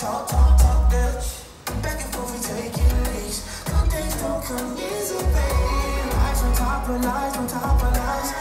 Talk, bitch. Back and forth, we taking leaks. Some things don't come easy, babe. Lies on top of lies on top of lies.